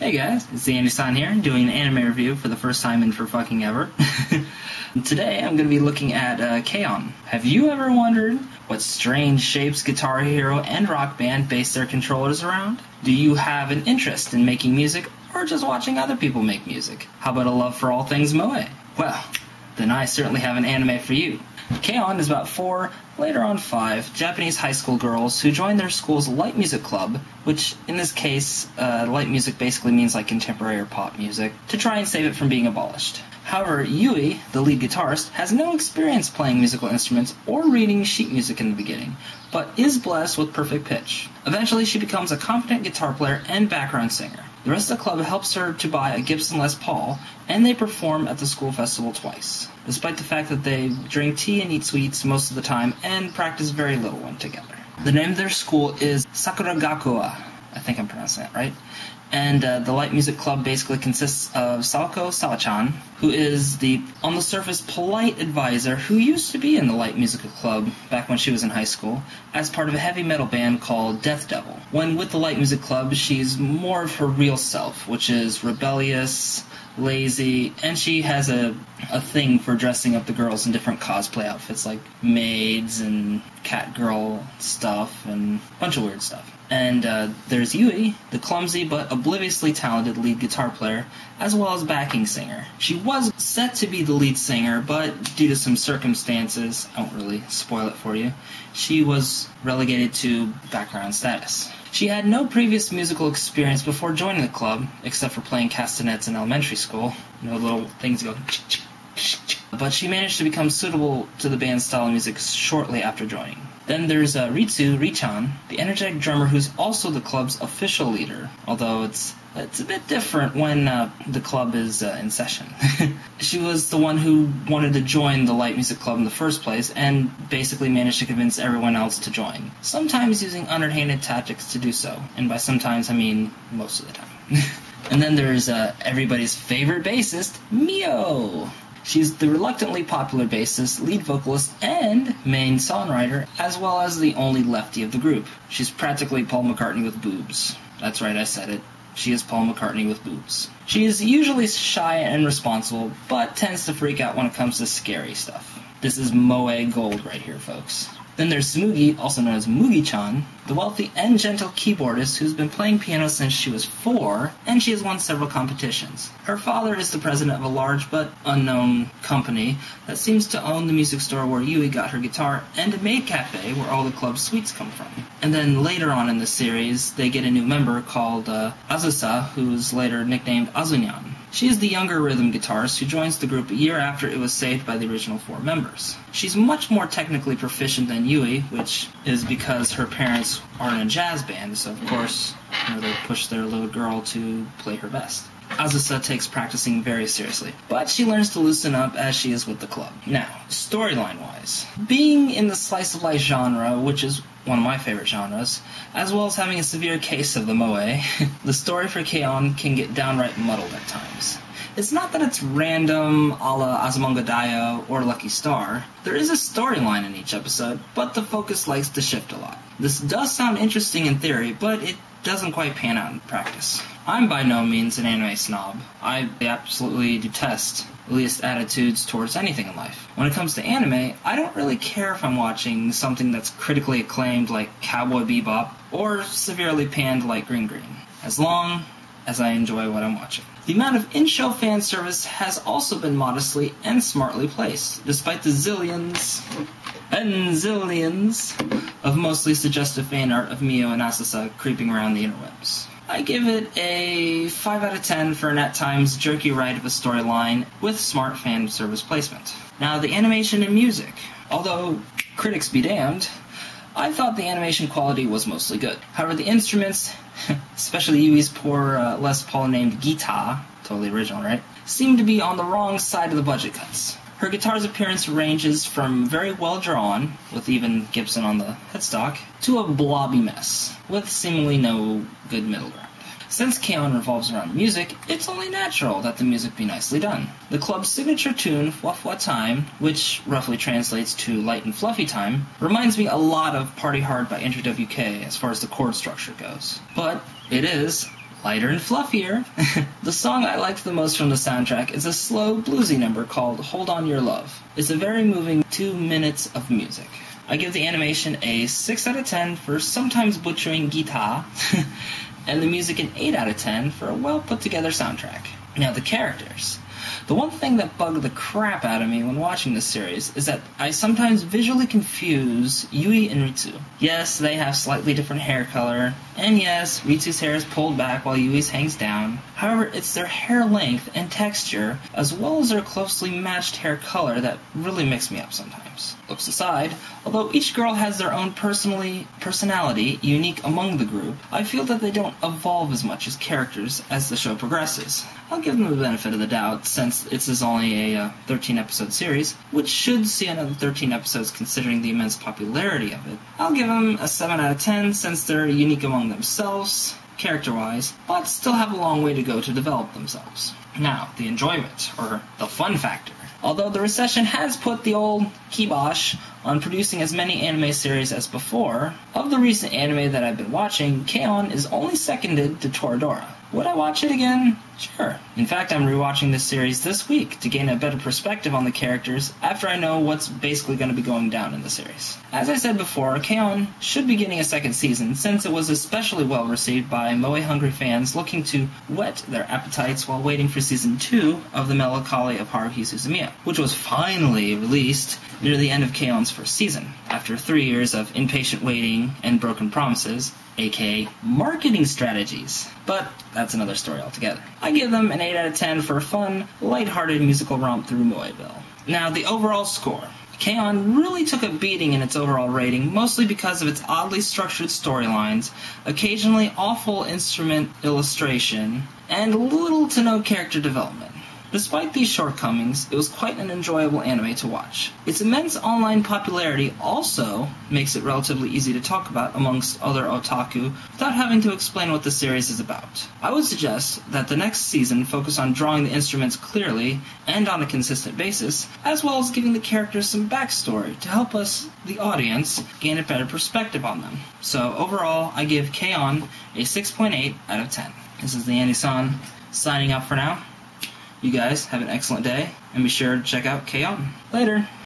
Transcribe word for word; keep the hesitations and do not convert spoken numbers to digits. Hey guys, it's TheAndySan here, doing an anime review for the first time in for fucking ever. Today I'm going to be looking at uh, K-On! Have you ever wondered what strange shapes Guitar Hero and Rock Band base their controllers around? Do you have an interest in making music or just watching other people make music? How about a love for all things moe? Well, then I certainly have an anime for you. K-On! is about four, later on five, Japanese high school girls who join their school's light music club, which in this case, uh, light music basically means like contemporary or pop music, to try and save it from being abolished. However, Yui, the lead guitarist, has no experience playing musical instruments or reading sheet music in the beginning, but is blessed with perfect pitch. Eventually, she becomes a competent guitar player and background singer. The rest of the club helps her to buy a Gibson Les Paul, and they perform at the school festival twice, despite the fact that they drink tea and eat sweets most of the time and practice very little when together. The name of their school is Sakura Gakuwa, I think I'm pronouncing that right, and uh, the light music club basically consists of Saoko Sawachan, who is the, on the surface, polite advisor who used to be in the light musical club back when she was in high school, as part of a heavy metal band called Death Devil. When with the light music club, she's more of her real self, which is rebellious, lazy, and she has a, a thing for dressing up the girls in different cosplay outfits like maids and cat girl stuff and a bunch of weird stuff. And uh, there's Yui, the clumsy but obliviously talented lead guitar player, as well as backing singer. She was set to be the lead singer, but due to some circumstances, I won't really spoil it for you, she was relegated to background status. She had no previous musical experience before joining the club, except for playing castanets in elementary school. You know, little things go. But she managed to become suitable to the band's style of music shortly after joining. Then there's uh, Ritsu Richan, the energetic drummer who's also the club's official leader, although it's it's a bit different when uh, the club is uh, in session. She was the one who wanted to join the light music club in the first place and basically managed to convince everyone else to join, sometimes using underhanded tactics to do so, and by sometimes I mean most of the time. And then there's uh, everybody's favorite bassist, Mio! She's the reluctantly popular bassist, lead vocalist, and main songwriter, as well as the only lefty of the group. She's practically Paul McCartney with boobs. That's right, I said it. She is Paul McCartney with boobs. She is usually shy and responsible, but tends to freak out when it comes to scary stuff. This is moe gold right here, folks. Then there's Tsugi, also known as Mugi-chan, the wealthy and gentle keyboardist who's been playing piano since she was four, and she has won several competitions. Her father is the president of a large but unknown company that seems to own the music store where Yui got her guitar and a maid cafe where all the club's sweets come from. And then later on in the series, they get a new member called uh, Azusa, who's later nicknamed Azunyan. She is the younger rhythm guitarist who joins the group a year after it was saved by the original four members. She's much more technically proficient than Yui, which is because her parents are in a jazz band, so of course, you know, they push their little girl to play her best. Azusa takes practicing very seriously, but she learns to loosen up as she is with the club. Now, storyline-wise, being in the slice-of-life genre, which is one of my favorite genres, as well as having a severe case of the moe, the story for K-On! Can get downright muddled at times. It's not that it's random, a la Azumanga Daioh or Lucky Star. There is a storyline in each episode, but the focus likes to shift a lot. This does sound interesting in theory, but it doesn't quite pan out in practice. I'm by no means an anime snob. I absolutely detest elitist attitudes towards anything in life. When it comes to anime, I don't really care if I'm watching something that's critically acclaimed like Cowboy Bebop or severely panned like Green Green, as long as I enjoy what I'm watching. The amount of in-show fan service has also been modestly and smartly placed, despite the zillions and zillions of mostly suggestive fan art of Mio and Azusa creeping around the interwebs. I give it a five out of ten for an at times jerky ride of a storyline with smart fan service placement. Now, the animation and music. Although, critics be damned, I thought the animation quality was mostly good. However, the instruments, especially Yui's poor uh, Les Paul named Guitar, totally original, right, seem to be on the wrong side of the budget cuts. Her guitar's appearance ranges from very well-drawn, with even Gibson on the headstock, to a blobby mess, with seemingly no good middle ground. Since K-On! revolves around music, it's only natural that the music be nicely done. The club's signature tune, Fua Fua Time, which roughly translates to light and fluffy time, reminds me a lot of Party Hard by Andrew W K as far as the chord structure goes. But it is lighter and fluffier. The song I liked the most from the soundtrack is a slow, bluesy number called Hold On Your Love. It's a very moving two minutes of music. I give the animation a six out of ten for sometimes butchering guitar, and the music an eight out of ten for a well-put-together soundtrack. Now, the characters. The one thing that bugged the crap out of me when watching this series is that I sometimes visually confuse Yui and Ritsu. Yes, they have slightly different hair color, and yes, Ritsu's hair is pulled back while Yui's hangs down. However, it's their hair length and texture, as well as their closely matched hair color, that really mix me up sometimes. Looks aside, although each girl has their own personally personality unique among the group, I feel that they don't evolve as much as characters as the show progresses. I'll give them the benefit of the doubt, since this is only a thirteen-episode uh, series, which should see another thirteen episodes considering the immense popularity of it. I'll give them a seven out of ten since they're unique among themselves, character-wise, but still have a long way to go to develop themselves. Now, the enjoyment, or the fun factor. Although the recession has put the old kibosh on producing as many anime series as before, of the recent anime that I've been watching, K-On! Is only seconded to Toradora. Would I watch it again? Sure. In fact, I'm rewatching this series this week to gain a better perspective on the characters after I know what's basically going to be going down in the series. As I said before, K-On! should be getting a second season since it was especially well received by moe-hungry fans looking to whet their appetites while waiting for season two of The Melancholy of Haruhi Suzumiya, which was finally released near the end of K-On!'s first season, after three years of impatient waiting and broken promises, aka marketing strategies. But that's another story altogether. I give them an eight out of ten for a fun, lighthearted musical romp through Moebille. Now, the overall score. K-On! really took a beating in its overall rating, mostly because of its oddly structured storylines, occasionally awful instrument illustration, and little to no character development. Despite these shortcomings, it was quite an enjoyable anime to watch. Its immense online popularity also makes it relatively easy to talk about amongst other otaku without having to explain what the series is about. I would suggest that the next season focus on drawing the instruments clearly and on a consistent basis, as well as giving the characters some backstory to help us, the audience, gain a better perspective on them. So overall, I give K-On! a six point eight out of ten. This is TheAndySan signing up for now. You guys have an excellent day, and be sure to check out K-On! Later!